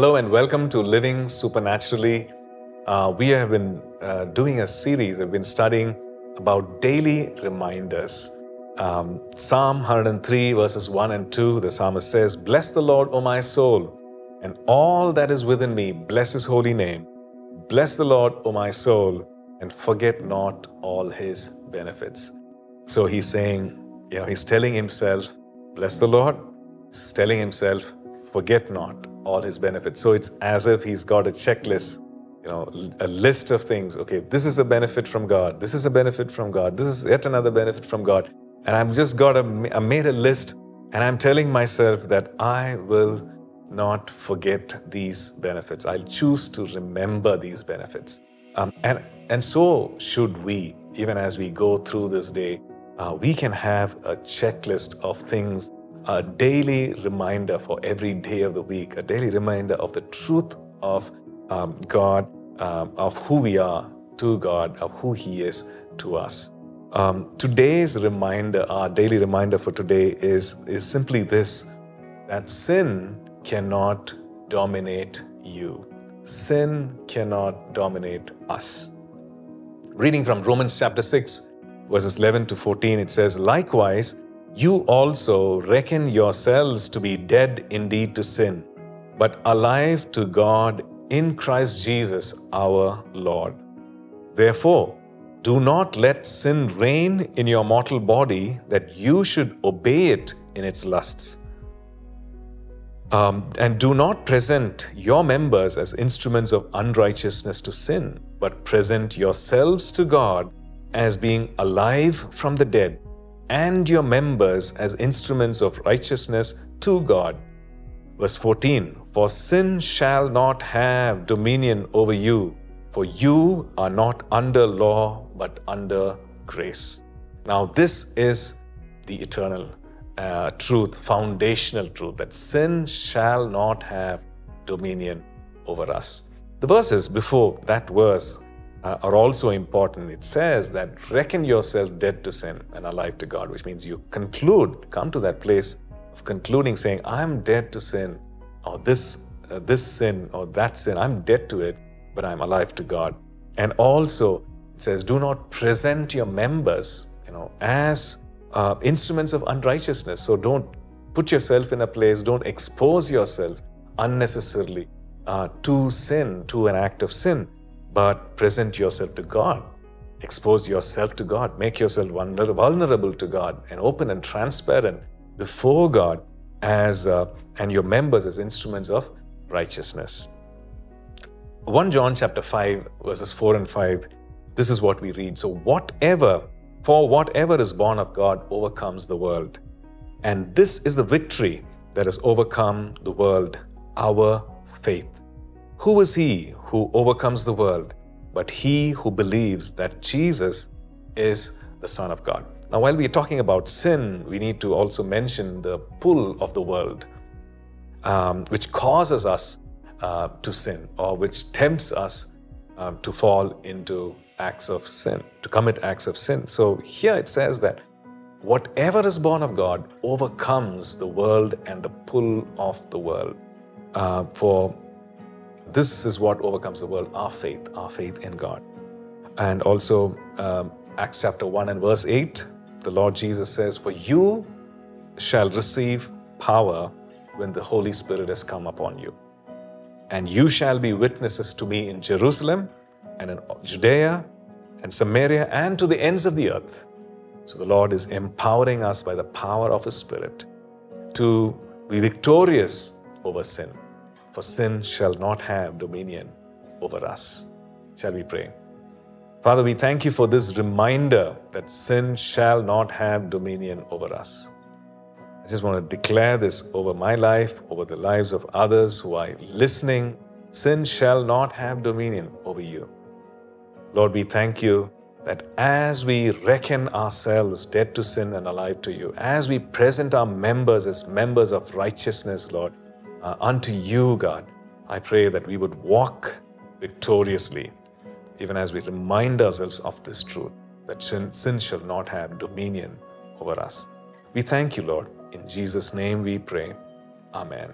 Hello and welcome to Living Supernaturally. We have been doing a series, we've been studying about daily reminders. Psalm 103 verses 1 and 2, the psalmist says, "Bless the Lord, O my soul, and all that is within me, bless His holy name. Bless the Lord, O my soul, and forget not all His benefits." So he's saying, you know, he's telling himself, bless the Lord, he's telling himself, forget not all His benefits. So it's as if he's got a checklist, you know, a list of things. Okay, this is a benefit from God. This is a benefit from God. This is yet another benefit from God. And I've just got I made a list, and I'm telling myself that I will not forget these benefits. I'll choose to remember these benefits. And so should we, even as we go through this day, we can have a checklist of things, a daily reminder for every day of the week, a daily reminder of the truth of God, of who we are to God, of who He is to us. Today's reminder, our daily reminder for today is simply this, that sin cannot dominate you. Sin cannot dominate us. Reading from Romans chapter 6, verses 11 to 14, it says, "Likewise, you also reckon yourselves to be dead indeed to sin, but alive to God in Christ Jesus our Lord. Therefore, do not let sin reign in your mortal body, that you should obey it in its lusts. And do not present your members as instruments of unrighteousness to sin, but present yourselves to God as being alive from the dead, and your members as instruments of righteousness to God." Verse 14, "For sin shall not have dominion over you, for you are not under law, but under grace." Now this is the eternal truth, foundational truth, that sin shall not have dominion over us. The verses before that verse are also important. It says that reckon yourself dead to sin and alive to God, which means you conclude, come to that place of concluding, saying, I'm dead to sin, or this sin or that sin, I'm dead to it, but I'm alive to God. And also it says, do not present your members, you know, as instruments of unrighteousness. So don't put yourself in a place, don't expose yourself unnecessarily to sin, to an act of sin. But present yourself to God, expose yourself to God, make yourself vulnerable to God, and open and transparent before God as and your members as instruments of righteousness. 1 John chapter 5 verses 4 and 5, this is what we read. "So whatever is born of God overcomes the world. And this is the victory that has overcome the world, our faith. Who is he who overcomes the world, but he who believes that Jesus is the Son of God?" Now, while we are talking about sin, we need to also mention the pull of the world, which causes us to sin, or which tempts us to fall into acts of sin, to commit acts of sin. So here it says that whatever is born of God overcomes the world and the pull of the world. For this is what overcomes the world, our faith in God. And also Acts chapter 1 and verse 8, the Lord Jesus says, "For you shall receive power when the Holy Spirit has come upon you. And you shall be witnesses to me in Jerusalem and in Judea and Samaria and to the ends of the earth." So the Lord is empowering us by the power of His Spirit to be victorious over sin. For sin shall not have dominion over us. Shall we pray? Father, we thank You for this reminder that sin shall not have dominion over us. I just want to declare this over my life, over the lives of others who are listening. Sin shall not have dominion over You. Lord, we thank You that as we reckon ourselves dead to sin and alive to You, as we present our members as members of righteousness, Lord, unto You, God, I pray that we would walk victoriously, even as we remind ourselves of this truth, that sin shall not have dominion over us. We thank You, Lord. In Jesus' name we pray. Amen.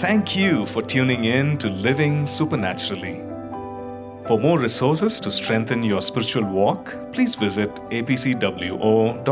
Thank you for tuning in to Living Supernaturally. For more resources to strengthen your spiritual walk, please visit apcwo.org.